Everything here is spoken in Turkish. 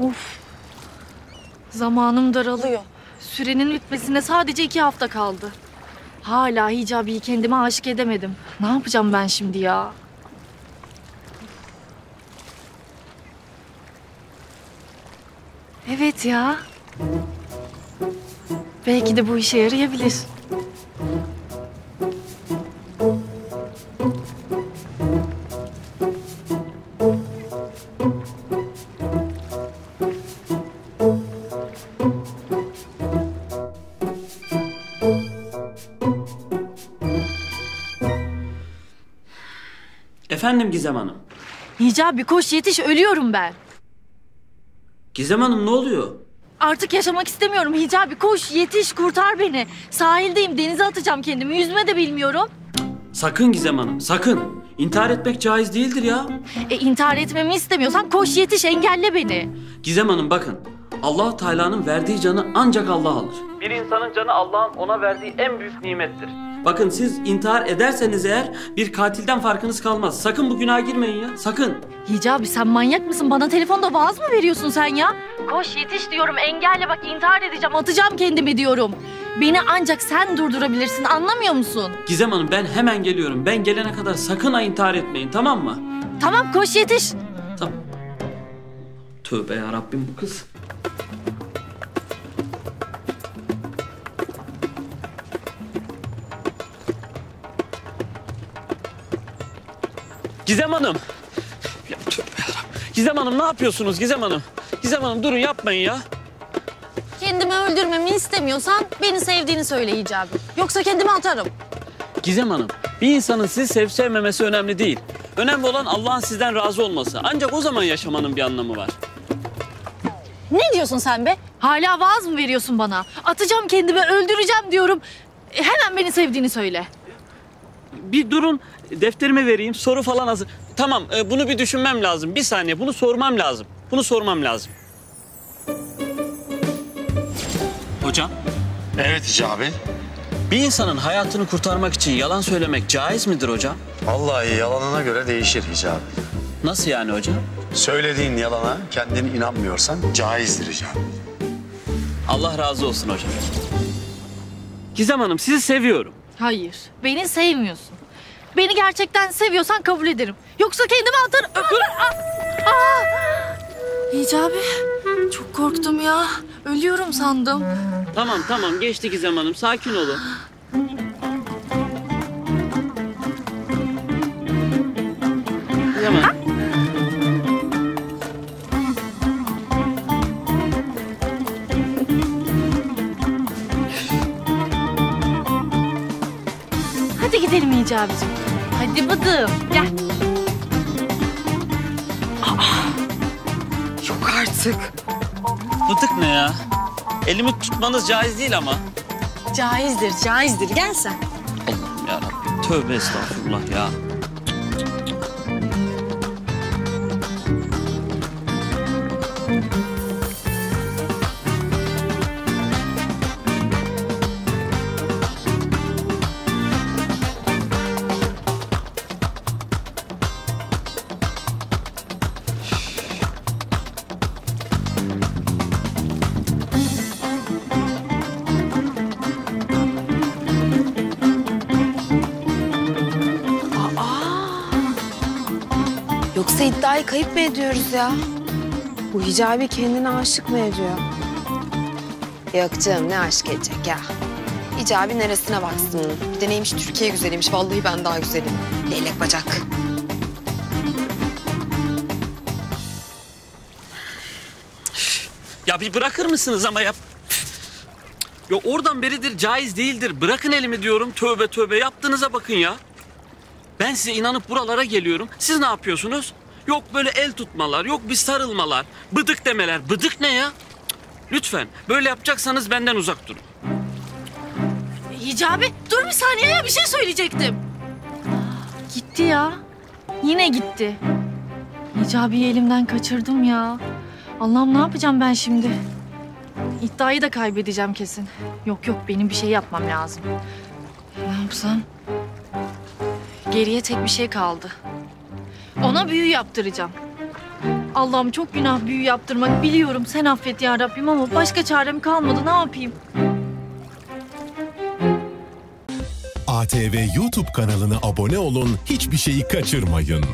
Of. Zamanım daralıyor. Sürenin bitmesine sadece 2 hafta kaldı. Hala Hicabi'yi kendime aşık edemedim. Ne yapacağım ben şimdi ya? Evet ya. Belki de bu işe yarayabilir. Efendim Gizem Hanım. Hicabi koş yetiş, ölüyorum ben. Gizem Hanım ne oluyor? Artık yaşamak istemiyorum Hicabi. Koş yetiş, kurtar beni. Sahildeyim, denize atacağım kendimi. Yüzme de bilmiyorum. Sakın Gizem Hanım, sakın. İntihar etmek caiz değildir ya. İntihar etmemi istemiyorsan koş yetiş, engelle beni. Gizem Hanım bakın, Allah-u Teala'nın verdiği canı ancak Allah alır. Bir insanın canı Allah'ın ona verdiği en büyük nimettir. Bakın siz intihar ederseniz eğer bir katilden farkınız kalmaz. Sakın bu günaha girmeyin ya, sakın. Hicabi sen manyak mısın? Bana telefonda vaaz mı veriyorsun sen ya? Koş yetiş diyorum, engelle, bak intihar edeceğim, atacağım kendimi diyorum. Beni ancak sen durdurabilirsin, anlamıyor musun? Gizem Hanım ben hemen geliyorum. Ben gelene kadar sakın ha intihar etmeyin, tamam mı? Tamam koş yetiş. Tamam. Tövbe yarabbim bu kız. Gizem Hanım. Ya, Gizem Hanım ne yapıyorsunuz Gizem Hanım? Gizem Hanım durun yapmayın ya. Kendimi öldürmemi istemiyorsan beni sevdiğini söyle Hicabi. Yoksa kendimi atarım. Gizem Hanım bir insanın sizi sevip sevmemesi önemli değil. Önemli olan Allah'ın sizden razı olması. Ancak o zaman yaşamanın bir anlamı var. Ne diyorsun sen be? Hala vaaz mı veriyorsun bana? Atacağım kendimi, öldüreceğim diyorum. Hemen beni sevdiğini söyle. Bir durun. Defterime vereyim, soru falan hazır. Tamam, bunu bir düşünmem lazım. Bir saniye, bunu sormam lazım. Bunu sormam lazım. Hocam. Evet Hicabi. Bir insanın hayatını kurtarmak için yalan söylemek caiz midir hocam? Vallahi yalanına göre değişir Hicabi. Nasıl yani hocam? Söylediğin yalana kendini inanmıyorsan caizdir Hicabi. Allah razı olsun hocam. Gizem Hanım, sizi seviyorum. Hayır, beni sevmiyorsun. Beni gerçekten seviyorsan kabul ederim. Yoksa kendimi atarım. Hicabi, çok korktum ya. Ölüyorum sandım. Tamam tamam, geçti Gizem Hanım. Sakin olun. Gizem Hanım. Hadi gidelim Hicabicim. Hadi bıdım, gel. Yok artık. Bıdık ne ya? Elimi tutmanız caiz değil ama. Caizdir, caizdir. Gel sen. Allah'ım yarabbim. Tövbe estağfurullah ya. Yoksa iddiayı kayıp mı ediyoruz ya? Bu Hicabi kendine aşık mı ediyor? Yok canım, ne aşık edecek ya? Hicabi neresine baksın? Bir de neymiş, Türkiye güzeliymiş. Vallahi ben daha güzelim. Leylek bacak. Ya bir bırakır mısınız ama ya? Ya oradan beridir caiz değildir. Bırakın elimi diyorum. Tövbe tövbe, yaptığınıza bakın ya. Ben size inanıp buralara geliyorum. Siz ne yapıyorsunuz? Yok böyle el tutmalar, yok bir sarılmalar, bıdık demeler. Bıdık ne ya? Lütfen böyle yapacaksanız benden uzak durun. Hicabi dur bir saniye ya, bir şey söyleyecektim. Gitti ya. Yine gitti. Hicabi'yi elimden kaçırdım ya. Allah'ım ne yapacağım ben şimdi? İddiayı da kaybedeceğim kesin. Yok yok, benim bir şey yapmam lazım. Ne yapsam? Geriye tek bir şey kaldı. Ona büyü yaptıracağım. Allah'ım çok günah büyü yaptırmak. Biliyorum, sen affet ya Rabbim ama başka çarem kalmadı. Ne yapayım? ATV YouTube kanalına abone olun. Hiçbir şeyi kaçırmayın.